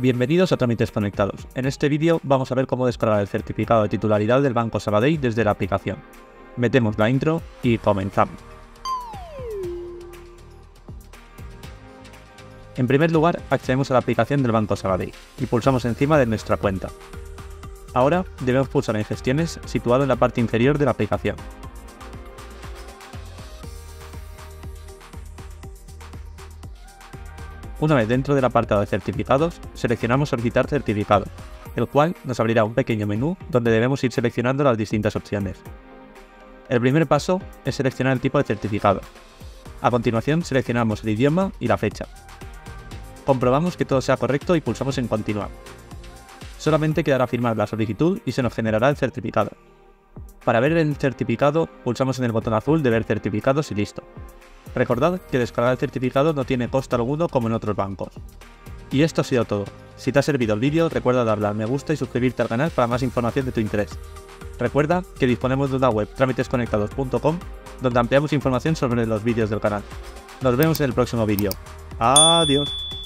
Bienvenidos a Trámites Conectados. En este vídeo vamos a ver cómo descargar el certificado de titularidad del Banco Sabadell desde la aplicación. Metemos la intro y comenzamos. En primer lugar, accedemos a la aplicación del Banco Sabadell y pulsamos encima de nuestra cuenta. Ahora debemos pulsar en Gestiones, situado en la parte inferior de la aplicación. Una vez dentro del apartado de certificados, seleccionamos Solicitar certificado, el cual nos abrirá un pequeño menú donde debemos ir seleccionando las distintas opciones. El primer paso es seleccionar el tipo de certificado. A continuación seleccionamos el idioma y la fecha. Comprobamos que todo sea correcto y pulsamos en Continuar. Solamente quedará firmar la solicitud y se nos generará el certificado. Para ver el certificado, pulsamos en el botón azul de Ver certificados y listo. Recordad que descargar el certificado no tiene coste alguno como en otros bancos. Y esto ha sido todo. Si te ha servido el vídeo, recuerda darle al me gusta y suscribirte al canal para más información de tu interés. Recuerda que disponemos de una web, tramitesconectados.com, donde ampliamos información sobre los vídeos del canal. Nos vemos en el próximo vídeo. Adiós.